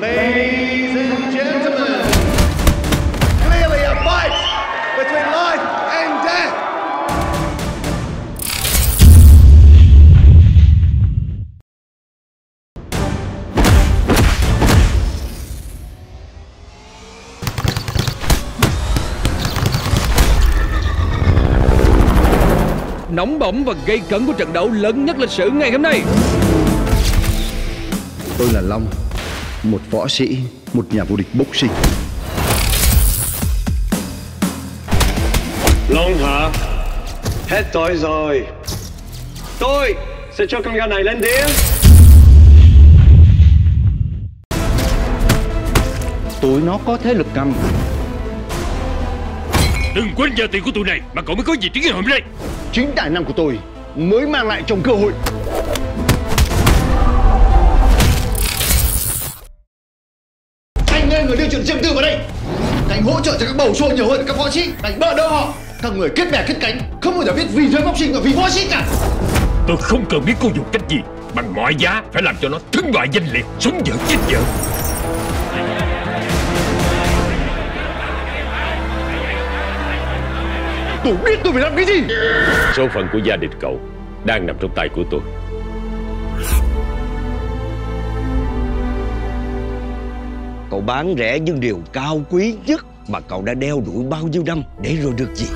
Ladies and gentlemen, clearly a fight between life and death. Nóng bỏng và gây cấn của trận đấu lớn nhất lịch sử ngày hôm nay. Tôi là Long, một võ sĩ, một nhà vô địch boxing. Long hả? Hết tội rồi. Tôi sẽ cho con gà này lên đĩa. Tụi nó có thế lực cầm. Đừng quên giờ tiền của tụi này mà cậu mới có gì tiếng ngày hôm nay. Chính tài năng của tôi mới mang lại trong cơ hội. Người điều chuyển riêng tư vào đây. Anh hỗ trợ cho các bầu sôi nhiều hơn các võ sĩ. Anh bỡ đỡ họ. Các người kết bè kết cánh, không bao giờ biết vì giới boxing và vì võ sĩ cả. Tôi không cần biết cô dùng cách gì, bằng mọi giá phải làm cho nó thân bại danh liệt, sống dở chết dở. Tôi biết tôi phải làm cái gì. Số phận của gia đình cậu đang nằm trong tay của tôi. Cậu bán rẻ nhưng điều cao quý nhất mà cậu đã đeo đuổi bao nhiêu năm để rồi được gì?